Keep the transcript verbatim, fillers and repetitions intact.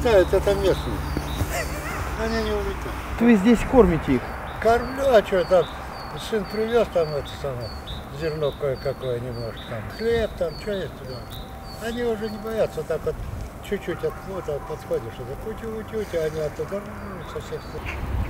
улетают, это местные. Они не улетают. То есть здесь кормите их? Кормлю, а что там? Сын привез там это самое, зерно кое-какое немножко, там, хлеб, там, что есть туда. Они уже не боятся, так вот чуть-чуть от, ну, там, подходишь, это кути-ути-ути, они оттуда со всех сторон.